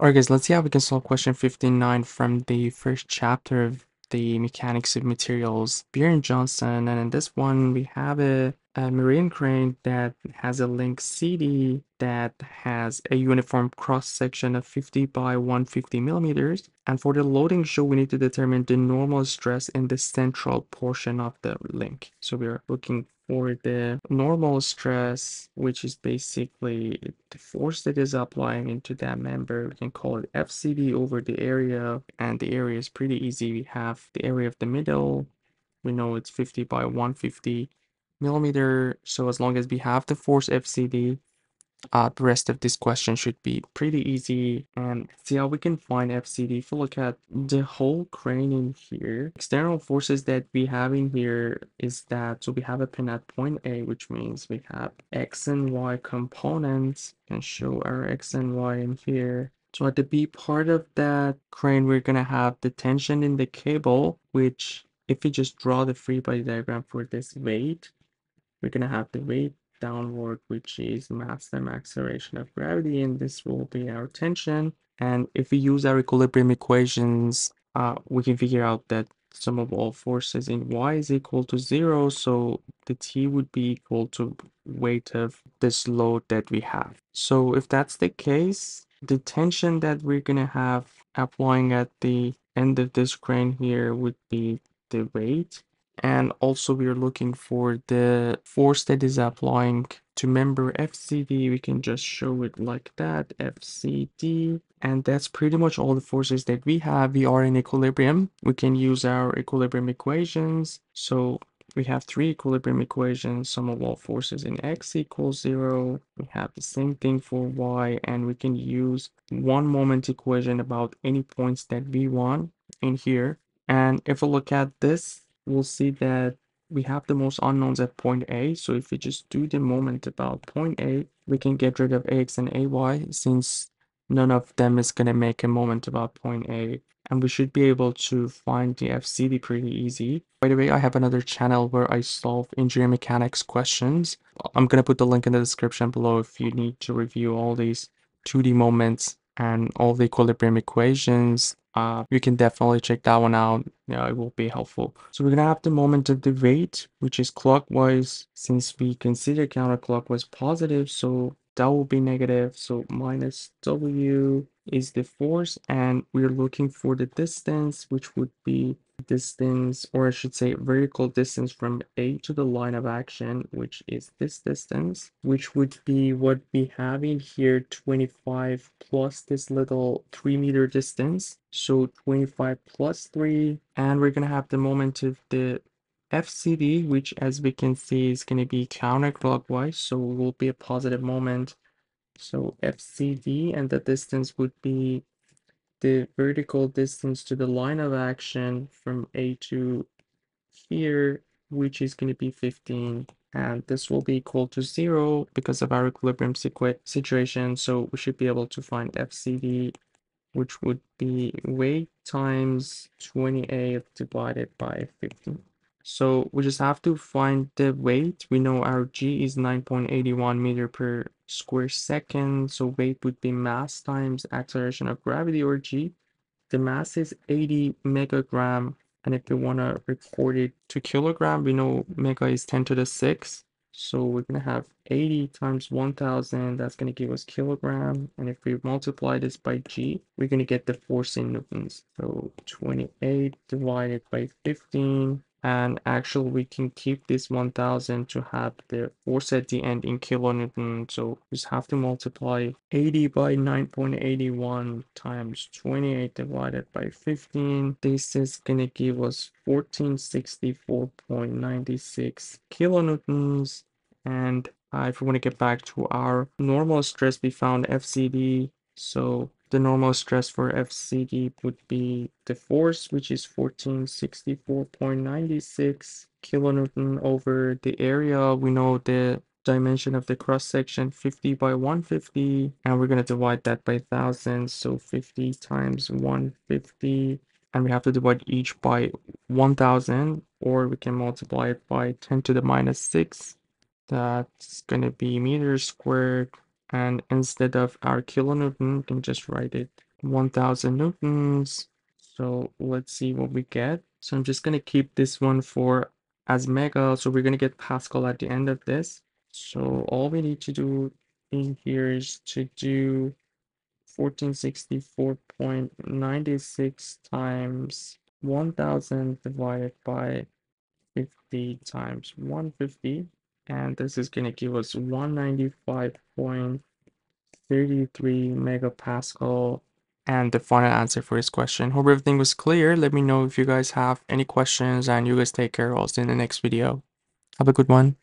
Alright guys, let's see how we can solve question 59 from the first chapter of the Mechanics of Materials, Beer & Johnson. And in this one, we have a marine crane that has a link CD that has a uniform cross-section of 50 by 150 millimeters. And for the loading shoe, we need to determine the normal stress in the central portion of the link. So we are looking for the normal stress, which is basically the force that is applying into that member. We can call it FCD over the area, and the area is pretty easy. We have the area of the middle. We know it's 50 by 150 millimeter. So as long as we have the force FCD, the rest of this question should be pretty easy. And see how we can find FCD. If you look at the whole crane in here, external forces that we have in here is that, so we have a pin at point A, which means we have X and Y components, and show our X and Y in here. So at the B part of that crane, we're gonna have the tension in the cable, which if we just draw the free body diagram for this weight, we're gonna have the weight downward, which is mass time acceleration of gravity, and this will be our tension. And if we use our equilibrium equations, we can figure out that sum of all forces in y is equal to 0, so the t would be equal to weight of this load that we have. So if that's the case, the tension that we're gonna have applying at the end of this crane here would be the weight. And also we are looking for the force that is applying to member FCD. We can just show it like that, FCD. And that's pretty much all the forces that we have. We are in equilibrium. We can use our equilibrium equations. So we have three equilibrium equations, sum of all forces in x equals 0. We have the same thing for y, and we can use one moment equation about any points that we want in here. And if we look at this, we'll see that we have the most unknowns at point A. So if we just do the moment about point A, we can get rid of AX and AY, since none of them is going to make a moment about point A. And we should be able to find the FCD pretty easy. By the way, I have another channel where I solve engineering mechanics questions. I'm going to put the link in the description below if you need to review all these 2D moments and all the equilibrium equations. You can definitely check that one out. Yeah, it will be helpful. So we're gonna have the moment of the weight, which is clockwise, since we consider counterclockwise positive, so that will be negative. So minus W is the force, and we're looking for the distance, which would be distance, or I should say vertical distance from A to the line of action, which is this distance, which would be what we have in here, 25 plus this little 3 meter distance, so 25 plus 3. And we're gonna have the moment of the FCD, which as we can see is gonna be counterclockwise, so it will be a positive moment. So FCD, and the distance would be the vertical distance to the line of action from A to here, which is going to be 15, and this will be equal to 0 because of our equilibrium situation. So we should be able to find FCD, which would be weight times 28 divided by 15. So we just have to find the weight. We know our G is 9.81 meter per square second, so weight would be mass times acceleration of gravity, or G. The mass is 80 megagram, and if we want to record it to kilogram, we know mega is 10 to the 6, so we're going to have 80 times 1000, that's going to give us kilogram. And if we multiply this by G, we're going to get the force in newtons, so 28 divided by 15. And actually, we can keep this 1000 to have the force at the end in kilonewton. So just have to multiply 80 by 9.81 times 28 divided by 15. This is going to give us 1464.96 kilonewtons. And if we want to get back to our normal stress, we found FCD. So the normal stress for FCD would be the force, which is 1464.96 kilonewton over the area. We know the dimension of the cross section, 50 by 150, and we're going to divide that by 1000, so 50 times 150, and we have to divide each by 1000, or we can multiply it by 10 to the minus 6. That's going to be meters squared. And instead of our kilonewton, we can just write it 1000 newtons. So let's see what we get. So I'm just going to keep this one for as mega. So we're going to get Pascal at the end of this. So all we need to do in here is to do 1464.96 times 1000 divided by 50 times 150. And this is going to give us 195.33 megapascal. And the final answer for this question. Hope everything was clear. Let me know if you guys have any questions, and you guys take care. I'll see you in the next video. Have a good one.